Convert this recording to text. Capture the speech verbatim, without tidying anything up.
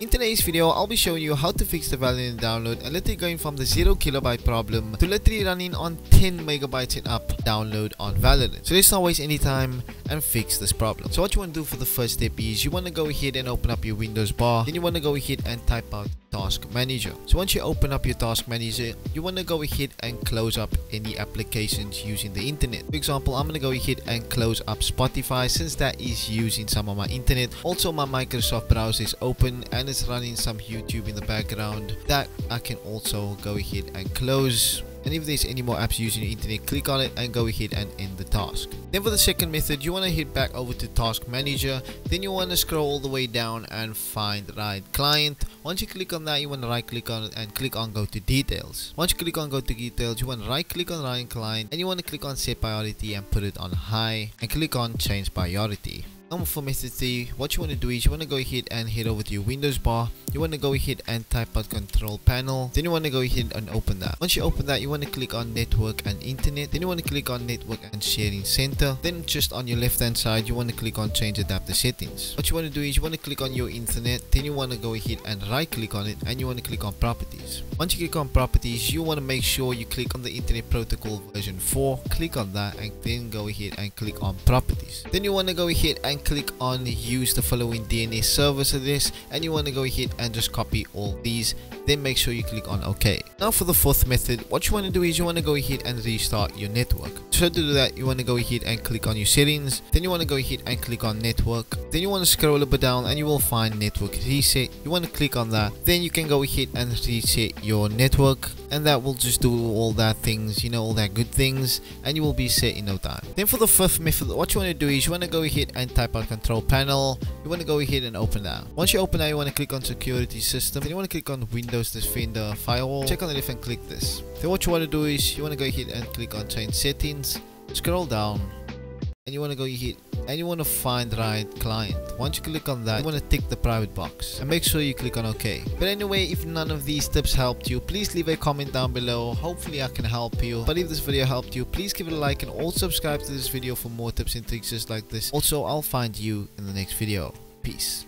In today's video, I'll be showing you how to fix the Valorant download and let it going from the zero kilobyte problem to literally running on ten megabytes and up download on Valorant. So let's not waste any time and fix this problem. So what you want to do for the first step is you want to go ahead and open up your Windows bar. Then you want to go ahead and type out Task Manager. So once you open up your Task Manager, you want to go ahead and close up any applications using the internet. For example, I'm going to go ahead and close up Spotify since that is using some of my internet. Also, my Microsoft browser is open and it's running some YouTube in the background that I can also go ahead and close. And if there's any more apps using your internet, click on it and go ahead and end the task. Then for the second method, you want to head back over to Task Manager. Then you want to scroll all the way down and find Riot Client. Once you click on that, you want to right click on it and click on Go to Details. Once you click on Go to Details, you want to right click on Riot Client and you want to click on Set Priority and put it on High and click on Change Priority. Now for method three, what you want to do is you want to go ahead and head over to your Windows bar. You want to go ahead and type out Control Panel. Then you want to go ahead and open that. Once you open that, you want to click on Network and Internet. Then you want to click on Network and Sharing Center. Then just on your left hand side, you want to click on Change Adapter Settings. What you want to do is you want to click on your internet. Then you want to go ahead and right click on it and you want to click on Properties. Once you click on Properties, you want to make sure you click on the Internet Protocol version four. Click on that and then go ahead and click on Properties. Then you want to go ahead and click on Use the following D N S service address and you want to go ahead and just copy all these, then make sure you click on OK. Now for the fourth method, what you want to do is you want to go ahead and restart your network. So to do that, you want to go ahead and click on your settings, then you want to go ahead and click on Network, then you want to scroll a bit down and you will find Network Reset. You want to click on that, then you can go ahead and reset your network and that will just do all that things, you know, all that good things, and you will be set in no time. Then for the fifth method, what you want to do is you want to go ahead and type out Control Panel. You want to go ahead and open that. Once you open that, you want to click on Security System. Then you want to click on Windows Defender Firewall. Check on the left and click this. Then what you want to do is you want to go ahead and click on Change Settings. Scroll down, and you want to go ahead and you want to find Riot Client. Once you click on that, you want to tick the private box and make sure you click on OK. But anyway, if none of these tips helped you, please leave a comment down below. Hopefully I can help you. But if this video helped you, please give it a like and also subscribe to this video for more tips and tricks just like this. Also, I'll find you in the next video. Peace.